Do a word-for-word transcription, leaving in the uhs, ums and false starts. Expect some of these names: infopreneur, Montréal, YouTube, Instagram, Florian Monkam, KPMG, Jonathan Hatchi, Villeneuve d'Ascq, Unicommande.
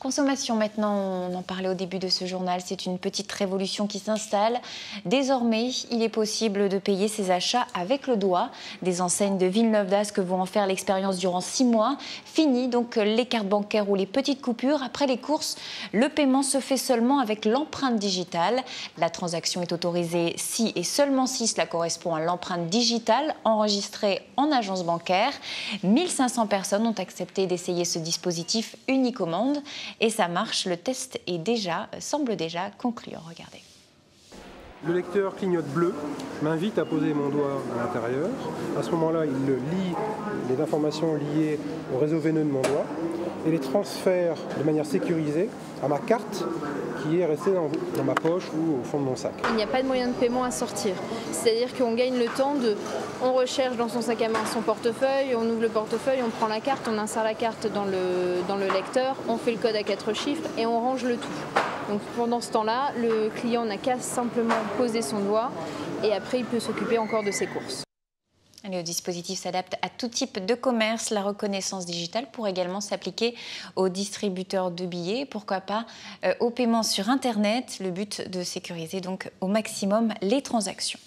Consommation, maintenant, on en parlait au début de ce journal, c'est une petite révolution qui s'installe. Désormais, il est possible de payer ses achats avec le doigt. Des enseignes de Villeneuve d'Ascq vont en faire l'expérience durant six mois. Fini donc les cartes bancaires ou les petites coupures. Après les courses, le paiement se fait seulement avec l'empreinte digitale. La transaction est autorisée si et seulement si cela correspond à l'empreinte digitale enregistrée en agence bancaire. mille cinq cents personnes ont accepté d'essayer ce dispositif Unicommande. Et ça marche, le test est déjà, semble déjà concluant. Regardez. Le lecteur clignote bleu, m'invite à poser mon doigt à l'intérieur. À ce moment-là, il lit les informations liées au réseau veineux de mon doigt et les transfère de manière sécurisée à ma carte qui est restée dans, dans ma poche ou au fond de mon sac. Il n'y a pas de moyen de paiement à sortir. C'est-à-dire qu'on gagne le temps de... On recherche dans son sac à main son portefeuille, on ouvre le portefeuille, on prend la carte, on insère la carte dans le, dans le lecteur, on fait le code à quatre chiffres et on range le tout. Donc pendant ce temps-là, le client n'a qu'à simplement poser son doigt et après il peut s'occuper encore de ses courses. Le dispositif s'adapte à tout type de commerce. La reconnaissance digitale pourrait également s'appliquer aux distributeurs de billets, pourquoi pas euh, au paiement sur Internet. Le but de sécuriser donc au maximum les transactions.